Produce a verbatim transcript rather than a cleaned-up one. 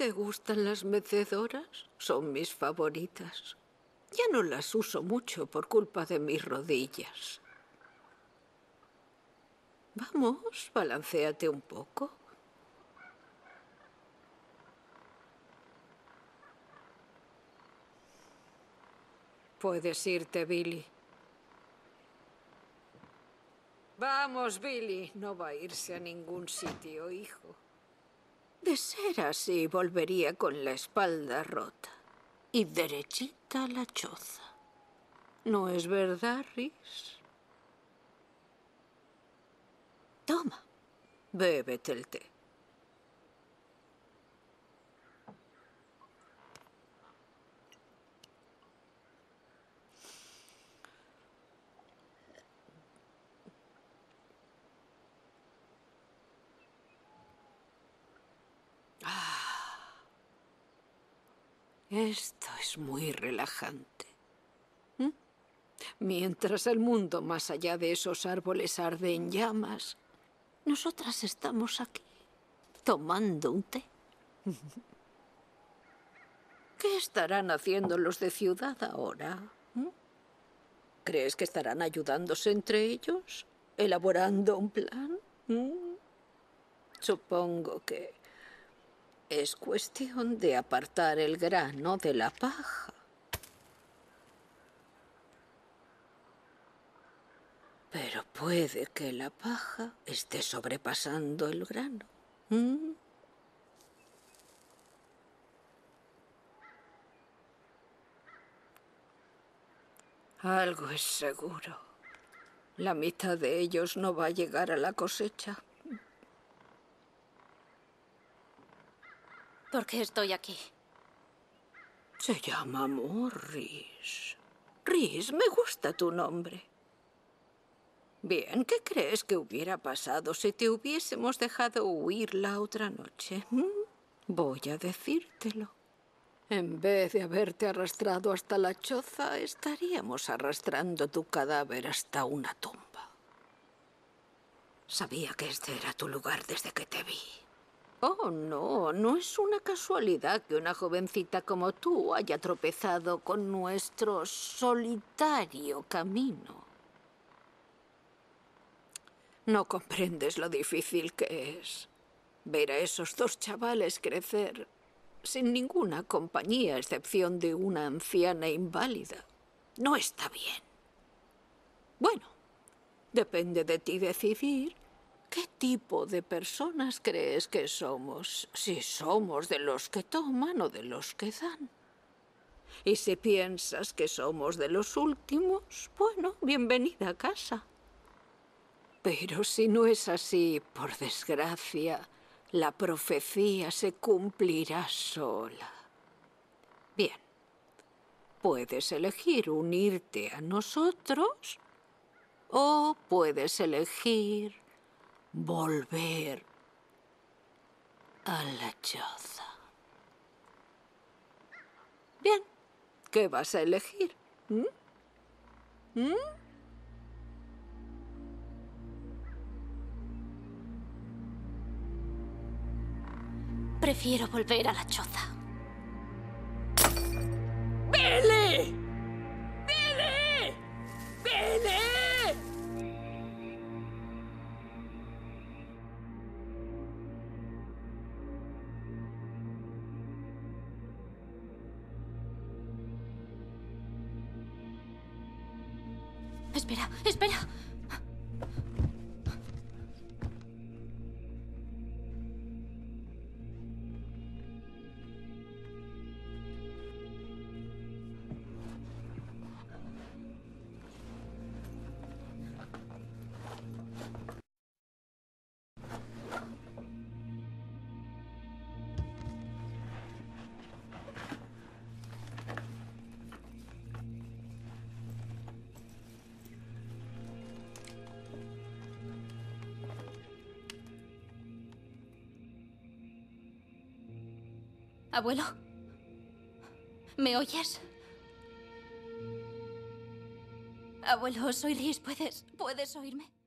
¿Te gustan las mecedoras? Son mis favoritas. Ya no las uso mucho por culpa de mis rodillas. Vamos, balancéate un poco. Puedes irte, Billy. Vamos, Billy. No va a irse a ningún sitio, hijo. De ser así, volvería con la espalda rota y derechita a la choza. ¿No es verdad, Reese? Toma, bébete el té. Esto es muy relajante. ¿Mm? Mientras el mundo más allá de esos árboles arde en llamas, nosotras estamos aquí, tomando un té. ¿Qué estarán haciendo los de ciudad ahora? ¿Mm? ¿Crees que estarán ayudándose entre ellos? ¿Elaborando un plan? ¿Mm? Supongo que... es cuestión de apartar el grano de la paja. Pero puede que la paja esté sobrepasando el grano. ¿Mm? Algo es seguro. La mitad de ellos no va a llegar a la cosecha. ¿Por qué estoy aquí? Se llama amor, Reese. Reese, me gusta tu nombre. Bien, ¿qué crees que hubiera pasado si te hubiésemos dejado huir la otra noche? ¿Mm? Voy a decírtelo. En vez de haberte arrastrado hasta la choza, estaríamos arrastrando tu cadáver hasta una tumba. Sabía que este era tu lugar desde que te vi. Oh, no, no es una casualidad que una jovencita como tú haya tropezado con nuestro solitario camino. No comprendes lo difícil que es ver a esos dos chavales crecer sin ninguna compañía, a excepción de una anciana inválida. No está bien. Bueno, depende de ti decidir. ¿Qué tipo de personas crees que somos? Si somos de los que toman o de los que dan. Y si piensas que somos de los últimos, bueno, bienvenida a casa. Pero si no es así, por desgracia, la profecía se cumplirá sola. Bien, puedes elegir unirte a nosotros o puedes elegir... volver a la choza. Bien, ¿qué vas a elegir? ¿Mm? ¿Mm? Prefiero volver a la choza. ¡Billy! ¡Billy! ¡Billy! Espera, espera. ¿Abuelo? ¿Me oyes? Abuelo, soy Reese. ¿Puedes, puedes oírme?